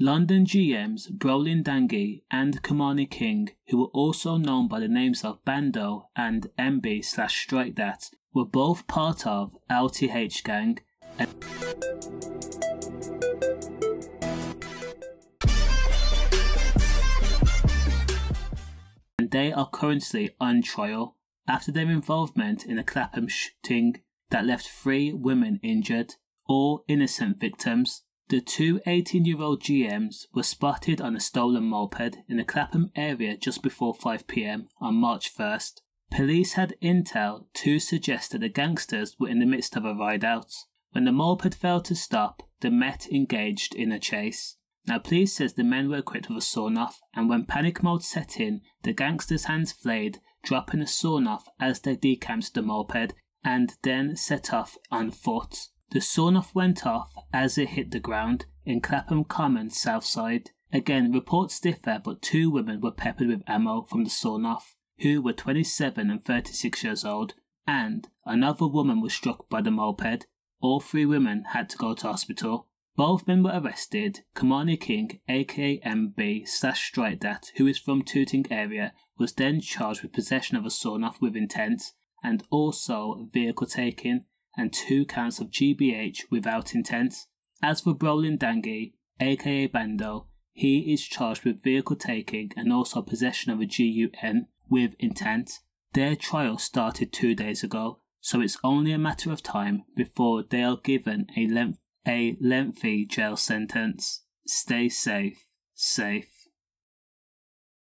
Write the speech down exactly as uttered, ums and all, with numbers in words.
London G Ms Brolyn Dangi and Keymarni King, who were also known by the names of Bando and M B Strikedat, were both part of L T H gang. And they are currently on trial after their involvement in a Clapham shooting that left three women injured, all innocent victims. The two eighteen-year-old G Ms were spotted on a stolen moped in the Clapham area just before five p m on March first. Police had intel to suggest that the gangsters were in the midst of a ride-out. When the moped failed to stop, the Met engaged in a chase. Now, police says the men were equipped with a sawn-off, and when panic mode set in, the gangsters' hands flayed, dropping a sawn-off as they decamped the moped, and then set off on foot. The sawn-off went off as it hit the ground in Clapham Common, Southside. Again, reports differ, but two women were peppered with ammo from the sawn-off, who were twenty-seven and thirty-six years old, and another woman was struck by the moped. All three women had to go to hospital. Both men were arrested. Keymarni King, aka M B Strikedat, who is from Tooting area, was then charged with possession of a sawn-off with intent, and also vehicle taking, and two counts of G B H without intent. As for Brolyn Dangi, aka Bando, he is charged with vehicle taking and also possession of a G U N with intent. Their trial started two days ago, so it's only a matter of time before they are given a, length, a lengthy jail sentence. Stay safe, safe.